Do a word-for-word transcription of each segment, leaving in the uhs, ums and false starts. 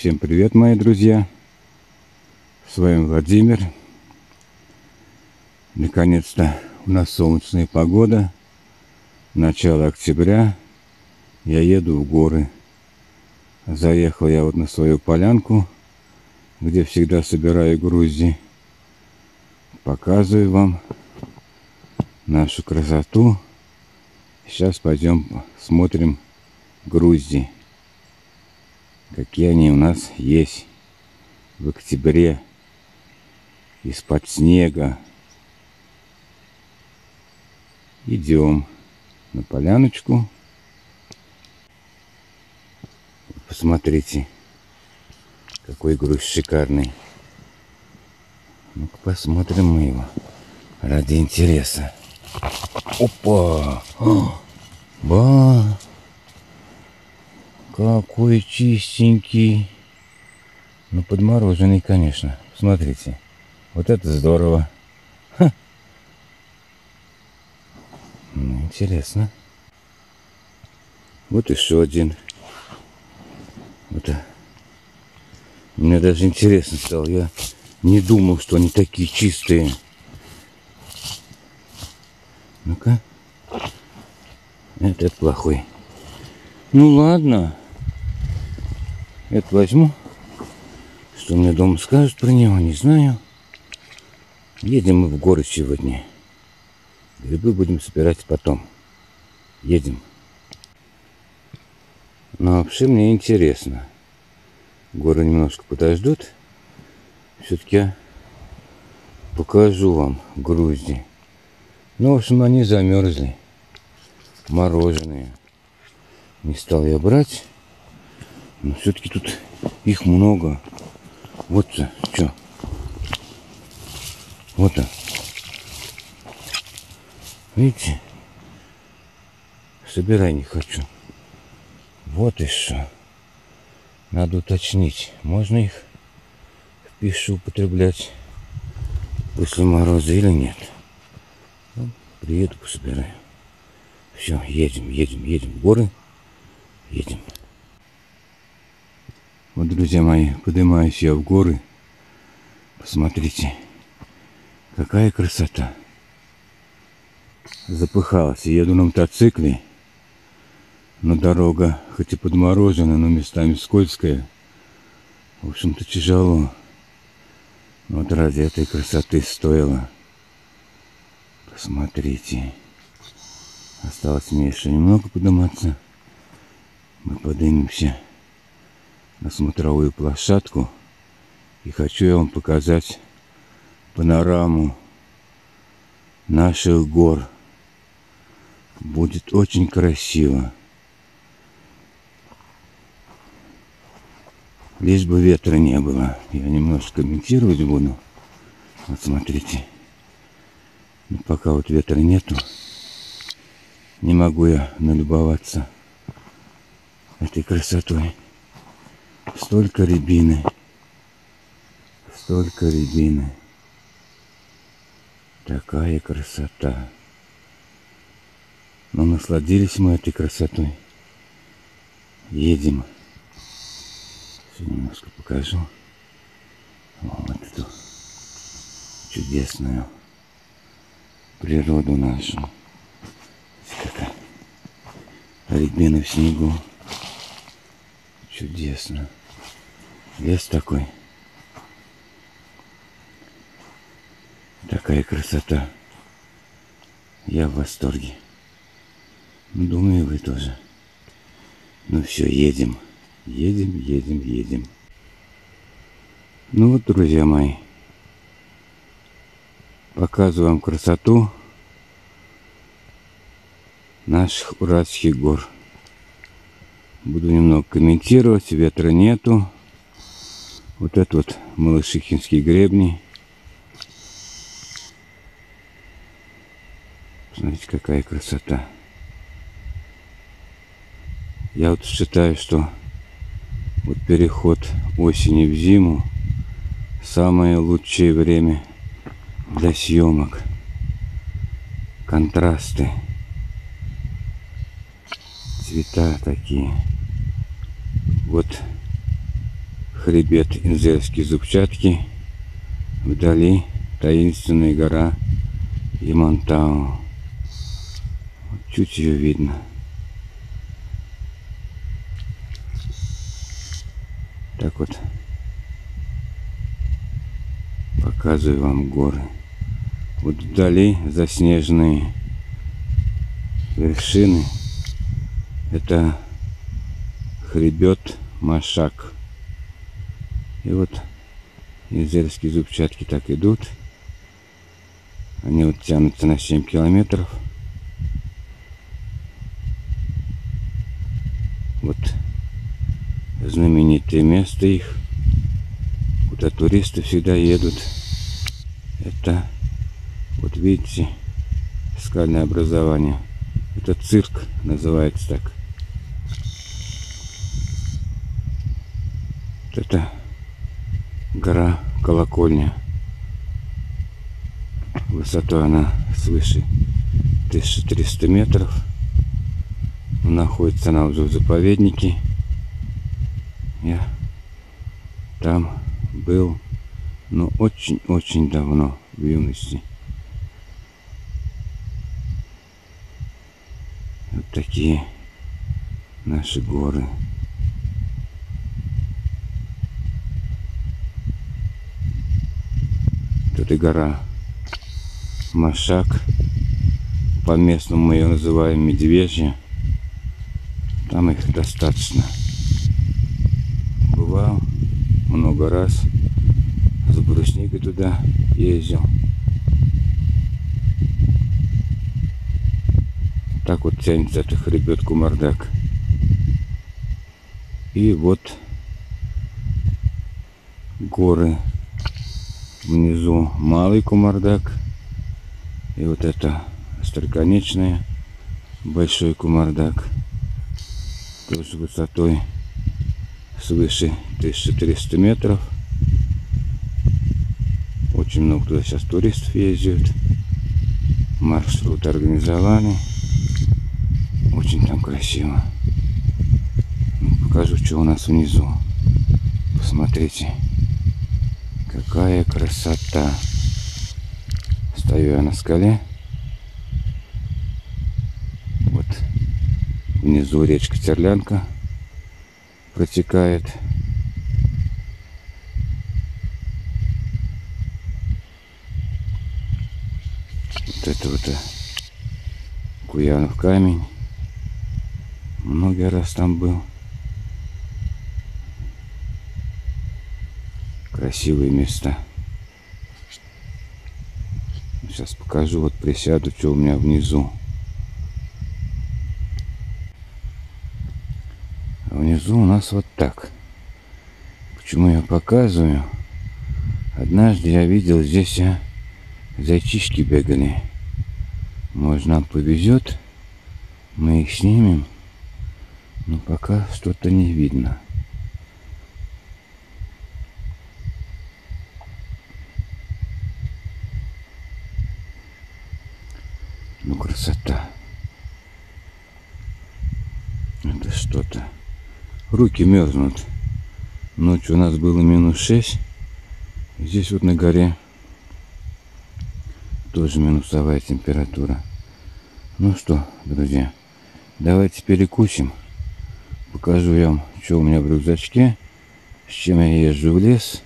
Всем привет, мои друзья! С вами Владимир. Наконец-то у нас солнечная погода. Начало октября. Я еду в горы. Заехал я вот на свою полянку, где всегда собираю грузди. Показываю вам нашу красоту. Сейчас пойдем смотрим грузди, какие они у нас есть в октябре, из-под снега. Идем на поляночку. Посмотрите, какой груз шикарный. Ну-ка посмотрим мы его ради интереса. Опа! О! Ба! Какой чистенький. Ну, подмороженный, конечно. Смотрите. Вот это здорово. Ха! Ну, интересно. Вот еще один. Вот. Мне даже интересно стало. Я не думал, что они такие чистые. Ну-ка. Этот плохой. Ну ладно. Это возьму. Что мне дома скажут про него, не знаю. Едем мы в горы сегодня. Грибы будем собирать потом. Едем. Но вообще мне интересно. Горы немножко подождут. Все-таки я покажу вам грузди. Ну, в общем, они замерзли. Мороженые. Не стал я брать. Но все-таки тут их много. Вот что. Вот он. Видите? Собирай не хочу. Вот еще. Надо уточнить. Можно их в пищу употреблять после мороза или нет. Ну, приеду, пособираю. Все, едем, едем, едем в горы. Едем. Вот, друзья мои, поднимаюсь я в горы. Посмотрите, какая красота. Запыхалась. Еду на мотоцикле. Но дорога, хоть и подморожена, но местами скользкая. В общем-то, тяжело. Но вот ради этой красоты стоило. Посмотрите. Осталось мне еще немного подниматься. Мы поднимемся на смотровую площадку. И хочу я вам показать панораму наших гор. Будет очень красиво. Лишь бы ветра не было. Я немножко комментировать буду. Вот смотрите. Но пока вот ветра нету, не могу я налюбоваться этой красотой. Столько рябины. Столько рябины. Такая красота. Но насладились мы этой красотой. Едем. Сейчас немножко покажу. Вот эту чудесную природу нашу. Какая рябина в снегу. Чудесно. Лес такой. Такая красота. Я в восторге. Думаю, вы тоже. Ну все, едем. Едем, едем, едем. Ну вот, друзья мои. Показываю вам красоту наших Уральских гор. Буду немного комментировать. Ветра нету. Вот это вот Малышихинские гребни. Смотрите, какая красота. Я вот считаю, что вот переход осени в зиму самое лучшее время для съемок. Контрасты. Цвета такие. Вот хребет Инзерские зубчатки, вдали таинственная гора Ямантау. Чуть ее видно. Так вот показываю вам горы. Вот вдали заснеженные вершины. Это хребет Машак. И вот Инзерские зубчатки так идут. Они вот тянутся на семь километров. Вот знаменитое место их, куда туристы всегда едут. Это, вот видите, скальное образование. Это цирк, называется так. Вот это гора Колокольня. Высотой она свыше тысячи трёхсот метров. Находится она в заповеднике. Я там был, но очень-очень давно, в юности. Вот такие наши горы. Тут и гора Машак. По-местному мы ее называем Медвежья. Там их достаточно. Бывал много раз. С брусникой туда ездил. Так вот тянется этот хребет Кумардак. И вот горы внизу. Малый Кумардак. И вот это остроконечное. Большой Кумардак. Тоже высотой свыше тысячи трёхсот метров. Очень много туда сейчас туристов ездят. Маршрут организовали. Очень там красиво. Покажу, что у нас внизу. Посмотрите, какая красота. Стою я на скале. Вот внизу речка Терлянка протекает. Вот это вот Куянов камень. Много раз там был. Красивые места. Сейчас покажу, вот присяду, что у меня внизу. А внизу у нас вот так. Почему я показываю? Однажды я видел, здесь я... зайчишки бегали. Может, нам повезет, мы их снимем. Но пока что-то не видно. Ну, красота. Это что-то. Руки мерзнут. Ночью у нас было минус шесть. Здесь вот на горе тоже минусовая температура. Ну что, друзья, давайте перекусим. Покажу я вам, что у меня в рюкзачке, с чем я езжу в лес.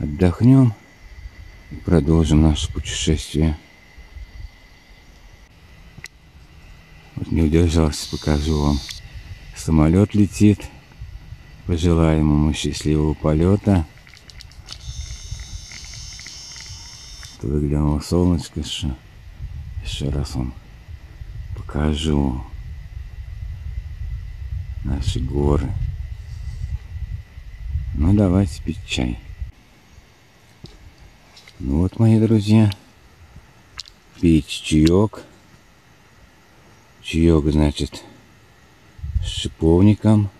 Отдохнем и продолжим наше путешествие. Вот не удержался, покажу вам. Самолет летит. Пожелаем ему счастливого полета. Выглянуло солнышко. Еще, еще раз вам покажу наши горы. Ну давайте пить чай. Ну вот, мои друзья, пить чаек. Чаек, значит, с шиповником,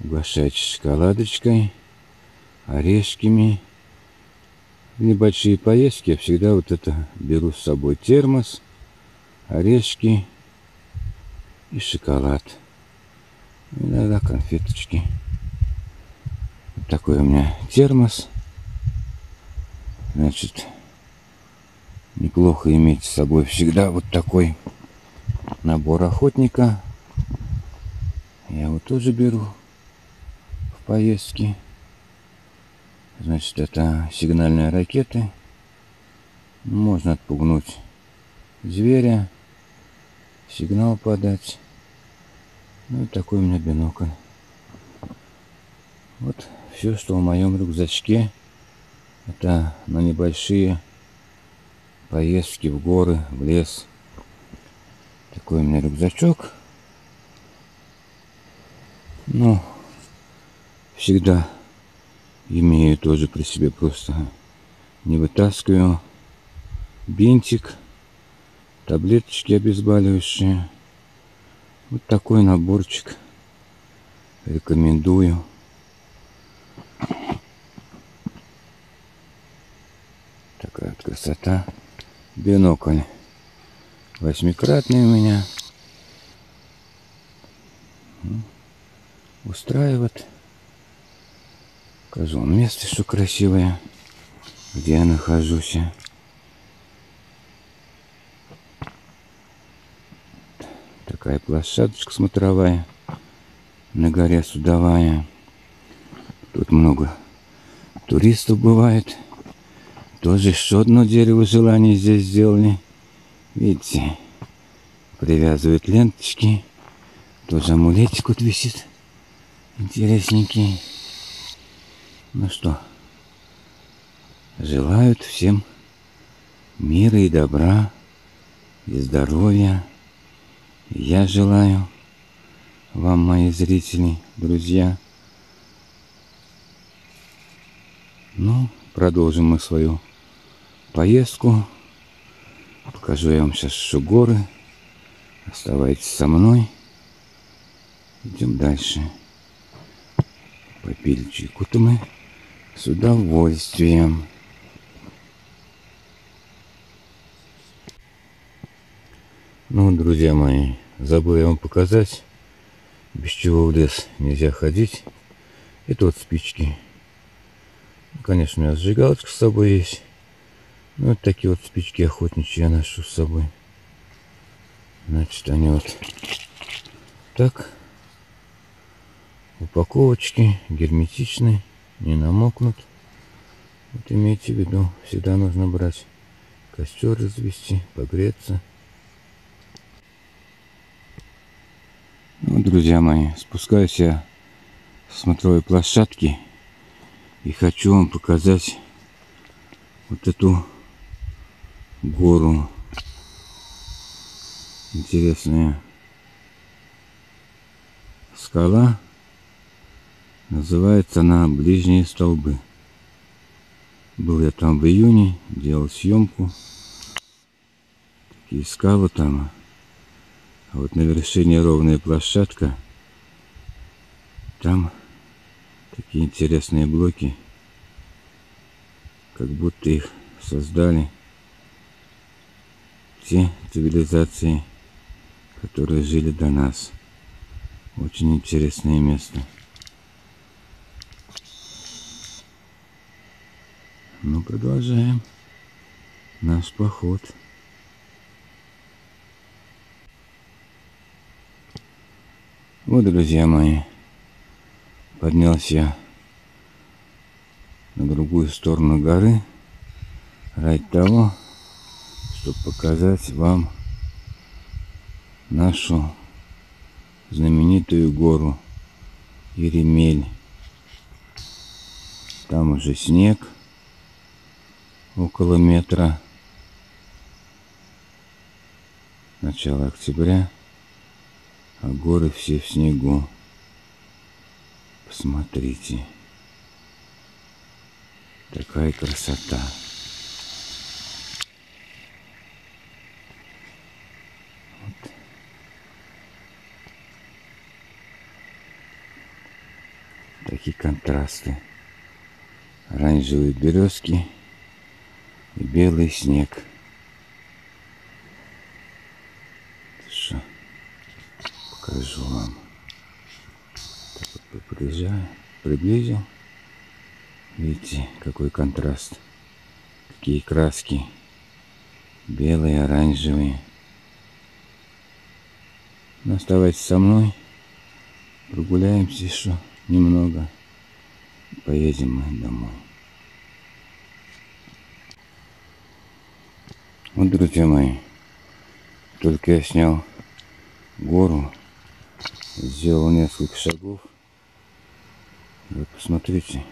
угощать шоколадочкой, орешками. В небольшие поездки я всегда вот это беру с собой: термос, орешки и шоколад. Иногда конфеточки. такой у меня термос. Значит, неплохо иметь с собой всегда вот такой набор охотника. Я его тоже беру в поездки. Значит, это сигнальные ракеты. Можно отпугнуть зверя, сигнал подать. Ну, такой у меня бинокль. Вот все, что в моем рюкзачке. Это на небольшие поездки в горы, в лес. Такой у меня рюкзачок. Ну, всегда имею тоже при себе, просто не вытаскиваю. Бинтик, таблеточки обезболивающие. Вот такой наборчик рекомендую. Такая вот красота. Бинокль восьмикратный у меня. Устраивает. Покажу вам место, что красивое, где я нахожусь. Такая площадочка смотровая на горе Судовая. Тут много туристов бывает. Тоже еще одно дерево желаний здесь сделали. Видите, привязывают ленточки. Тоже амулетик вот висит. Интересненький. Ну что, желают всем мира и добра, и здоровья. Я желаю вам, мои зрители, друзья. Ну, продолжим мы свою поездку. Покажу я вам сейчас горы. Оставайтесь со мной. Идем дальше. Попили чайку-то мы с удовольствием. Ну, друзья мои, забыл я вам показать, без чего в лес нельзя ходить. Это вот спички. Конечно, у меня зажигалочка с собой есть. Ну, вот такие вот спички охотничьи я ношу с собой. Значит, они вот так. Упаковочки герметичны, не намокнут. Вот имейте в виду, всегда нужно брать, костер развести, погреться. Ну, друзья мои, спускаюсь я с смотровой площадки и хочу вам показать вот эту гору интересная. Скала. Называется она Ближние столбы. Был я там в июне, делал съемку. Такие скалы там. А вот на вершине ровная площадка. Там такие интересные блоки. Как будто их создали те цивилизации, которые жили до нас. Очень интересное место. Ну, продолжаем наш поход. Вот, друзья мои, поднялся я на другую сторону горы ради того, чтобы показать вам нашу знаменитую гору Иремель. Там уже снег. Около метра. Начало октября, а горы все в снегу. Посмотрите. Такая красота. Вот. Такие контрасты. Оранжевые березки. И белый снег. Что? Покажу вам. Так вот, приближаю, приблизил. Видите, какой контраст. Какие краски. Белые, оранжевые. Но оставайтесь со мной. Прогуляемся еще немного. Поедем мы домой. Вот, друзья мои, только я снял гору, сделал несколько шагов. Вы посмотрите,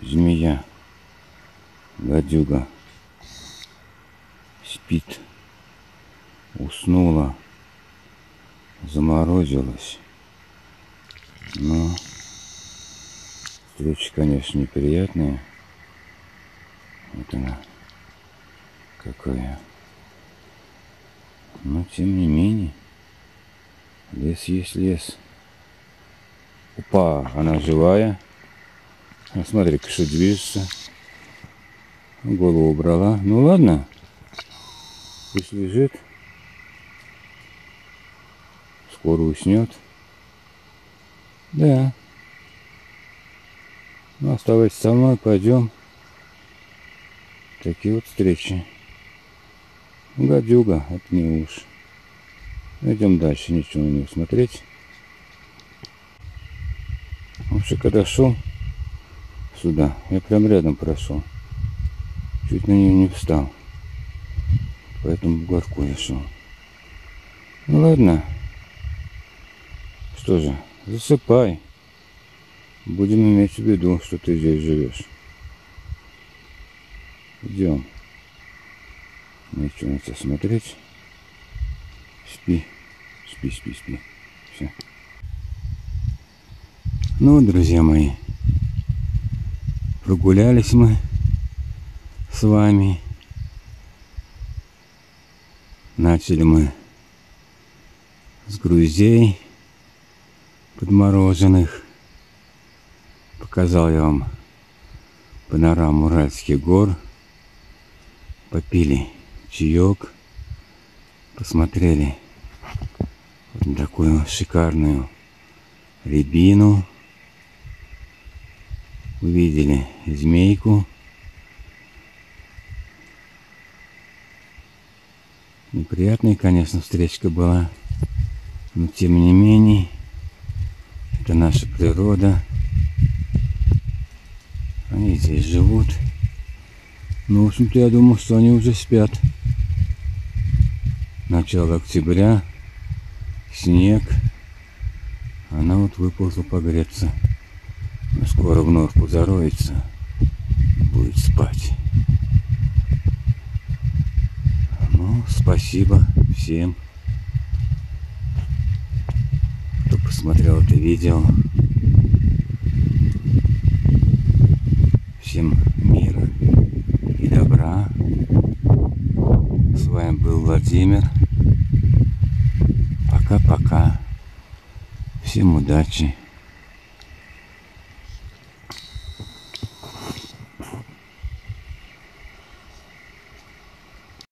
змея, гадюга, спит, уснула, заморозилась. Но встречи, конечно, неприятные. Вот она какая. Но тем не менее, лес есть лес. Опа, она живая. А смотри-ка, что движется. Голову убрала. Ну ладно, пусть лежит. Скоро уснет. Да. Ну, оставайтесь со мной, пойдем. Такие вот встречи. Гадюга, это не уж. Идем дальше, ничего не усмотреть. Вообще, когда шел сюда, я прям рядом прошел. Чуть на нее не встал. Поэтому в горку я шел. Ну ладно. Что же, засыпай. Будем иметь в виду, что ты здесь живешь. Идем. Нечего на тебя смотреть. Спи. Спи, спи, спи. Все. Ну, друзья мои, прогулялись мы с вами. Начали мы с груздей подмороженных. Показал я вам панораму Уральских гор. Попили чаек. Посмотрели вот на такую шикарную рябину. Увидели змейку. Неприятная, конечно, встречка была. Но тем не менее, это наша природа. Они здесь живут. Ну, в общем-то, я думал, что они уже спят. Начало октября. Снег. Она вот выползла погреться. Но скоро вновь позароется. Будет спать. Ну, спасибо всем, кто посмотрел это видео. Всем мира и добра. С вами был Владимир. Пока-пока. Всем удачи.